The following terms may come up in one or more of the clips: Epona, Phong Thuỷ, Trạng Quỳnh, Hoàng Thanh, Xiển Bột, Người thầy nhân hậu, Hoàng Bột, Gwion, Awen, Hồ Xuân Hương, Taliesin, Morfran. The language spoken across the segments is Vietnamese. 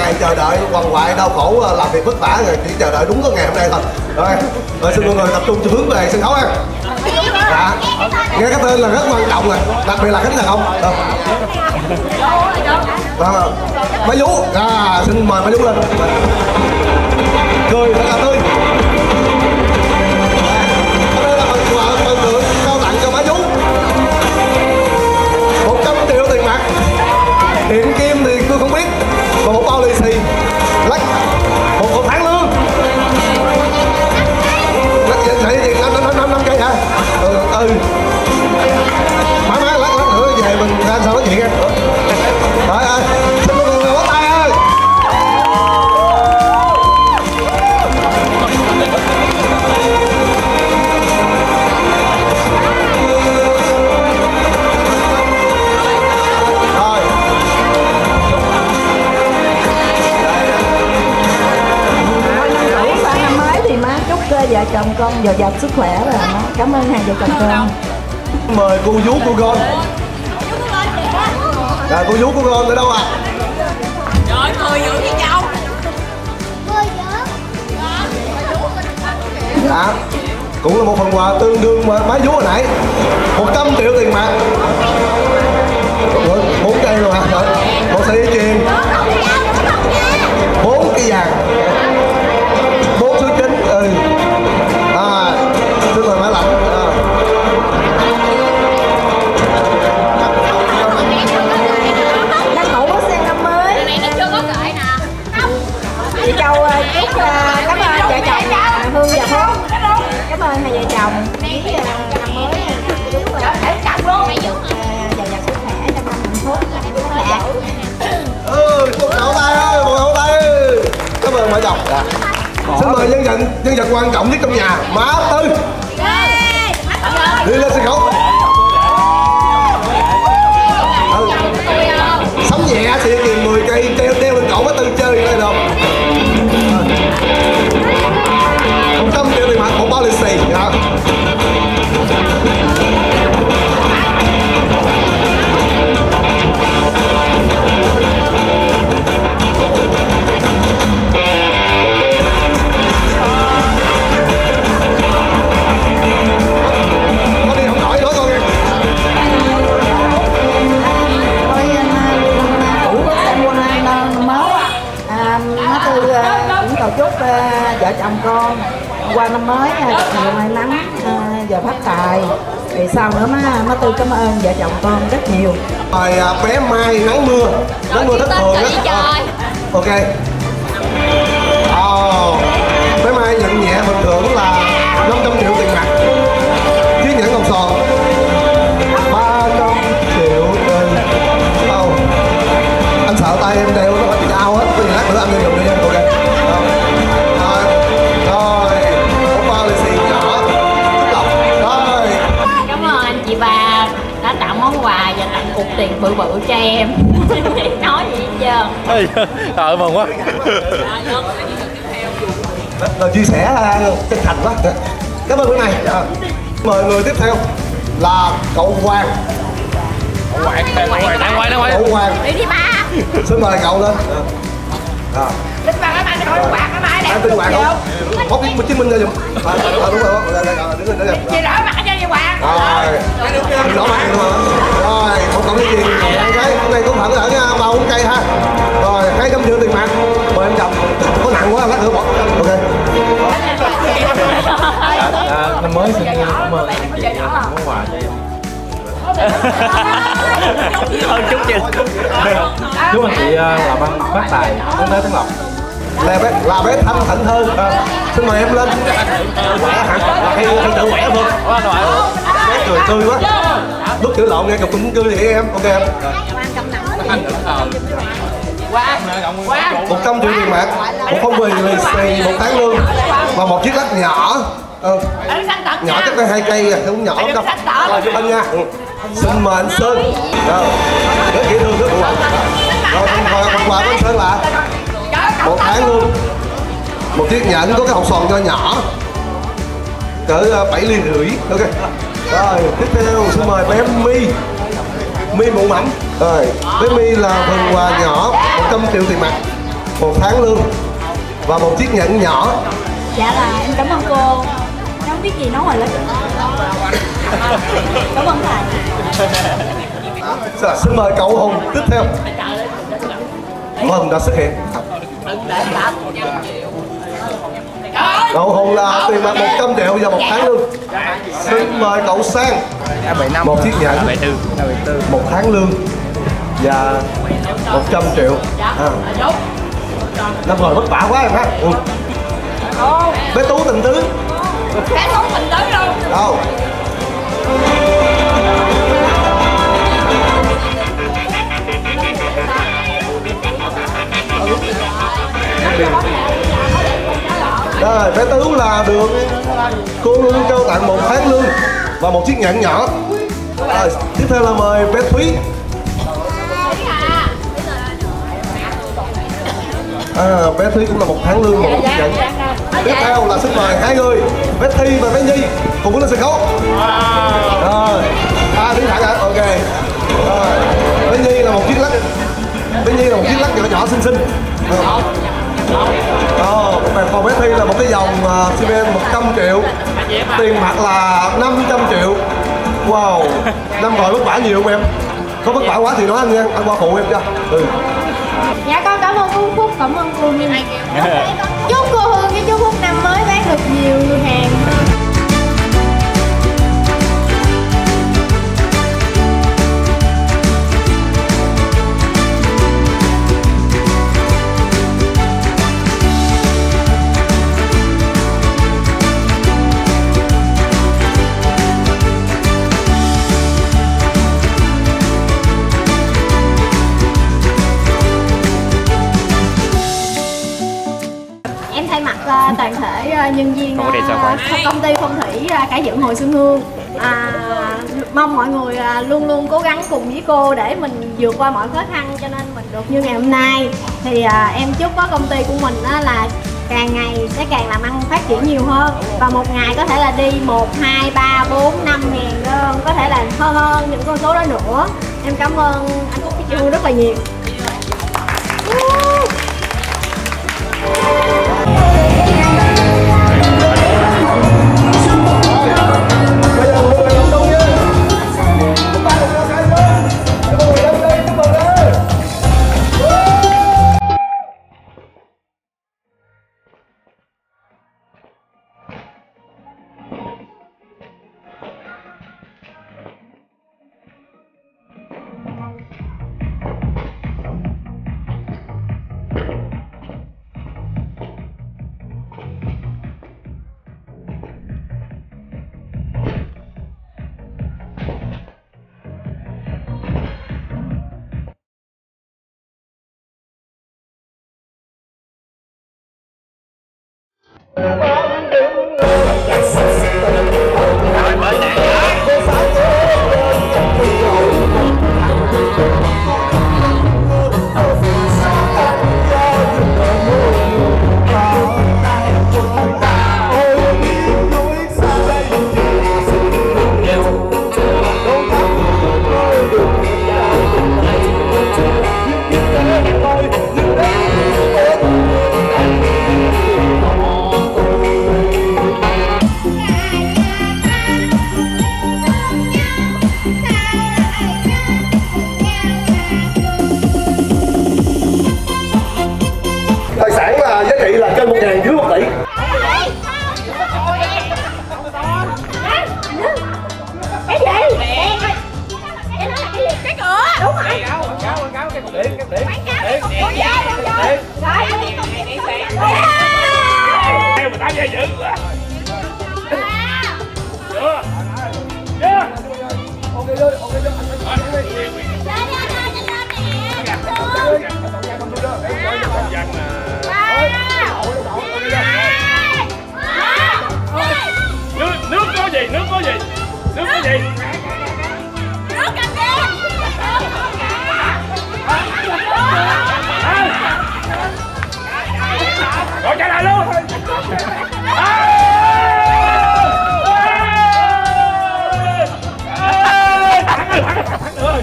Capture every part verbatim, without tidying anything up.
ngày chờ đợi quằn quại đau khổ làm việc vất vả rồi, chỉ chờ đợi đúng có ngày hôm nay thôi. Rồi, rồi xin mọi người tập trung cho hướng về sân khấu em. Dạ, nghe cái tên là rất quan trọng rồi, đặc biệt là khánh thành không. Rồi, má Vú, à, xin mời má Vú lên. Cười thật là tươi. Tiệm kim thì tôi không biết, còn một bao lì xì lắc, một một tháng lương lắc vậy thấy gì năm năm năm năm cây hả? Ừ, ừ. Má má lắc lắc nữa về mình ra sao nói chuyện em. Trời ơi, xin mọi người bắt tay ơi. Vợ chồng con dồi dào sức khỏe rồi má. Cảm ơn hai vợ chồng con. Mời cô Vú cô con. Rồi cô Vú cô con ở đâu ạ? À? Trời cười dữ cái cháu. Dạ, cũng là một phần quà tương đương mà má Vú hồi nãy. một trăm triệu tiền mặt. Rồi, bốn cây rồi hả? À? Một sợi dây chuyền. bốn cây vàng. bốn số chín. Ừ. Dạ. Xin mời nhân vật nhân vật quan trọng nhất trong nhà, má Tư đi lên sân khấu. Sắm nhẹ sẽ tìm mười cây treo treo lên cổ má Tư chơi rồi được. Một trăm triệu tiền mặt, một bao lì xì. Dạ. Chúc uh, vợ chồng con qua năm mới nhiều may mắn, uh, giờ phát tài. Vì sao nữa má, má Tư cảm ơn vợ chồng con rất nhiều. Rồi uh, bé Mai nắng mưa, nắng mưa thất thường á. Ok. Oh, bé Mai nhận nhẹ phần thưởng là năm trăm triệu tiền mặt, chiếc nhẫn còn son, ba trăm triệu tiền. Oh, anh sợ tay em đeo nó bị đau hết, bây giờ lát nữa anh đi dùng đi em. Ok. Quà và tặng cục tiền bự bự cho em. Nói gì hết trơn. Ê, ờ mừng quá. Rồi chia sẻ chân thành quá. Cảm ơn bữa nay. Mời người tiếp theo là cậu Hoàng. Cậu Hoàng, đang Hoàng, đang Hoàng, đang Hoàng. Cậu Hoàng. Đi đi ba. Xin mời cậu lên. Rồi. Linh Hoàng ở đây, cậu Hoàng ở đây nè. Linh Hoàng không? Móc chứng minh ra giùm. Ờ đúng rồi, đứng lên đứng lên. Rồi, rõ mặt rồi. Rồi, một cậu đi tiền con gái hôm nay cũng thẳng ở bao bốn cây ha. Rồi, hai trăm triệu tiền mặt. Mời em chồng. Có nặng quá, lát nữa bỏ. Ok. Năm mới xin cảm ơn chị món quà cho em. Thôi chúc chị. Chúc anh chị làm ăn phát tài, tiếng nói tiếng lọc. Là bé, là bé Thanh Thịnh hơn. Xin mời em lên. Hay tự khỏe không? Bé cười tươi quá. Lúc chữ lộn nghe cậu cũng cười vậy em. Ok em. Một trăm triệu tiền mặt, một phong bì lì xì, một tháng lương và một chiếc lắc nhỏ. Ừ. Nhỏ chắc tới hai cây à, không nhỏ đâu. Rồi giúp anh nha. Xin mời anh Sơn. Rất dễ thương, rất buồn. Rồi phần quà của anh Sơn là một tháng luôn, một chiếc nhẫn có cái hộp sòn cho nhỏ cỡ bảy ly rưỡi. Ok. Rồi tiếp theo xin mời bé My My Mụ Mảnh. Rồi bé My là phần quà nhỏ một trăm triệu tiền mặt, một tháng lương và một chiếc nhẫn nhỏ. Dạ là em cảm ơn cô. Em không biết gì nói ngoài lớp. Cảm ơn thầy. À, xin mời cậu Hùng tiếp theo. Cậu Hùng đã xuất hiện. Cậu Hùng là tiền mặt một trăm triệu và một tháng lương. Xin mời cậu Sang. Một chiếc nhẫn, một tháng lương và một trăm triệu. À, năm rồi vất vả quá em ha. Ừ. Bé Tú tình tứ. Bé Tú tình tứ luôn. Đâu? Rồi, bé Tú là được cô luôn trao tặng một tháng lương và một chiếc nhẫn nhỏ. Rồi, tiếp theo là mời bé Thúy. À, bé Thúy cũng là một tháng lương và một chiếc nhẫn. Tiếp theo là xin mời hai người, bé Thi và bé Nhi cùng bước lên sân khấu. Rồi, à đứng thẳng ạ, ok. Rồi, bé Nhi là một chiếc lắc, bé Nhi là một chiếc lắc nhỏ nhỏ xinh xinh. Ờ, còn bé Thi là một cái dòng xê bê en một trăm triệu, tiền mặt là năm trăm triệu. Wow, năm rồi vất vả nhiều không em? Có vất vả quá thì nói anh nha, anh qua phụ em cho. Ừ. Dạ con cảm ơn cô Phúc, cảm ơn cô Nhi. Chúc cô Hương với chú Phúc năm mới bán được nhiều hàng hơn. Toàn thể nhân viên công ty phong thủy cải dựng Hồ Xuân Hương à, mong mọi người luôn luôn cố gắng cùng với cô để mình vượt qua mọi khó khăn cho nên mình được như ngày hôm nay. Thì à, em chúc có công ty của mình là càng ngày sẽ càng làm ăn phát triển nhiều hơn và một ngày có thể là đi một, hai, ba, bốn, năm ngàn đơn, có thể là hơn hơn những con số đó nữa. Em cảm ơn anh Phúc với chị Hương rất là nhiều.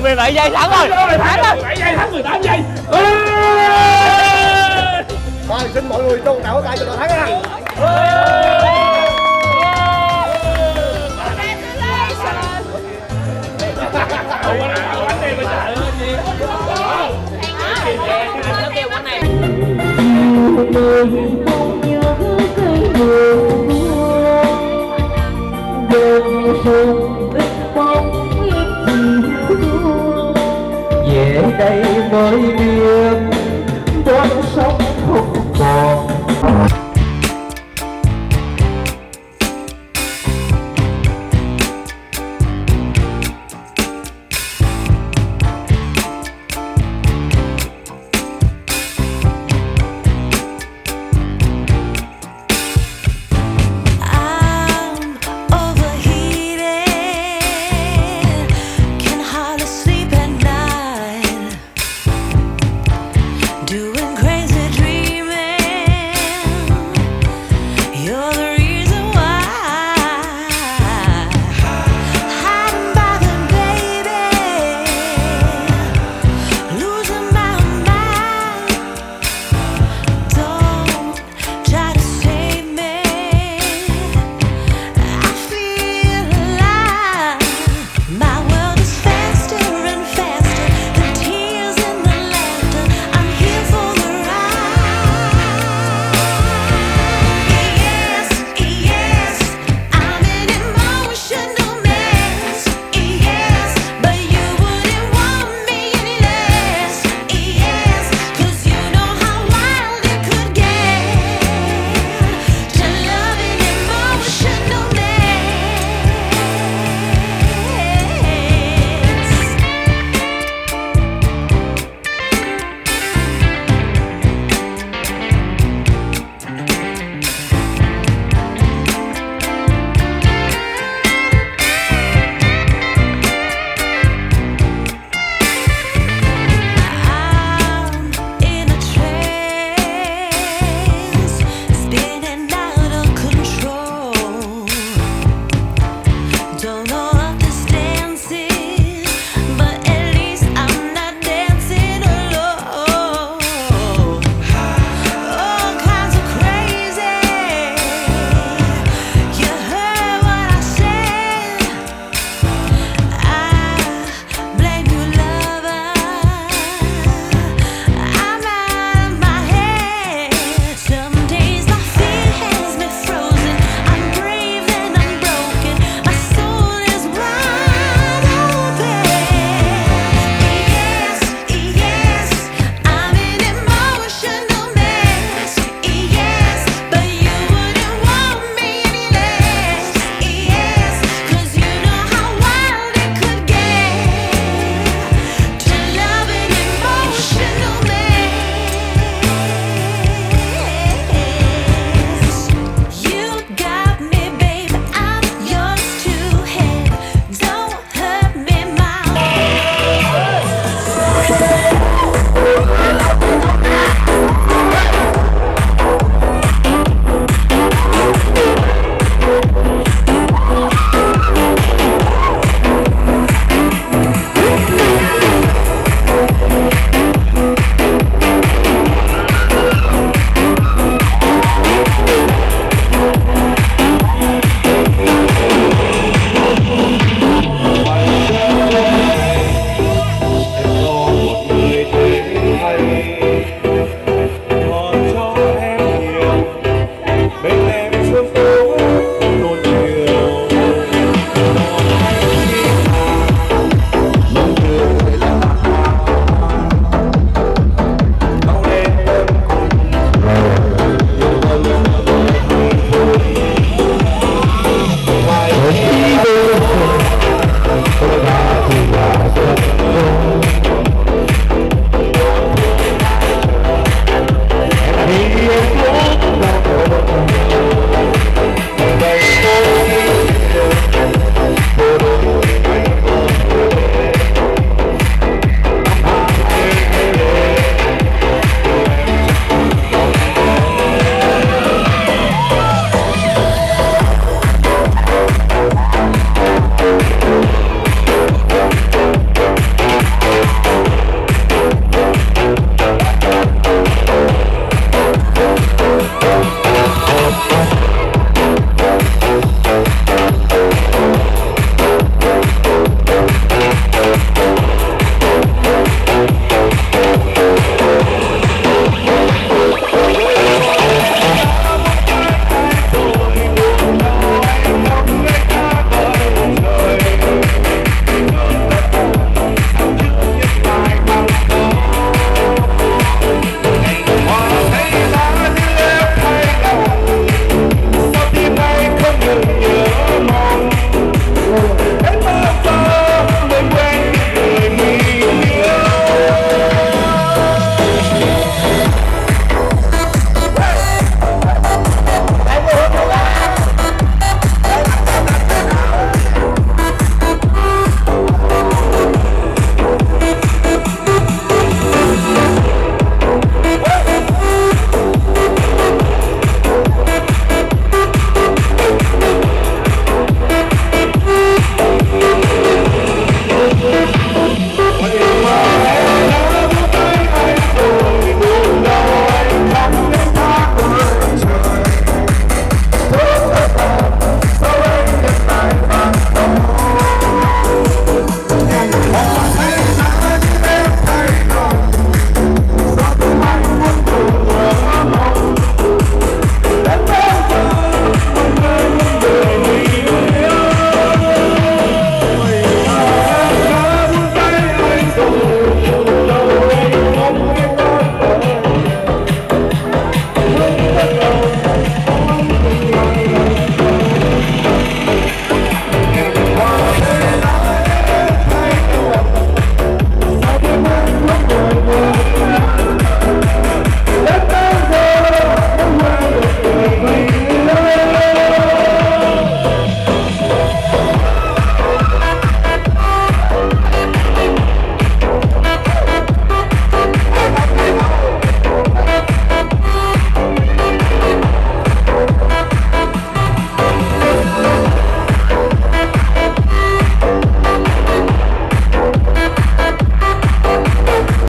mười bảy giây thắng rồi, thắng rồi, mười bảy giây thắng, mười tám giây. xin mọi người tôn tạo tay cho đội thắng nha. Về đây mới biết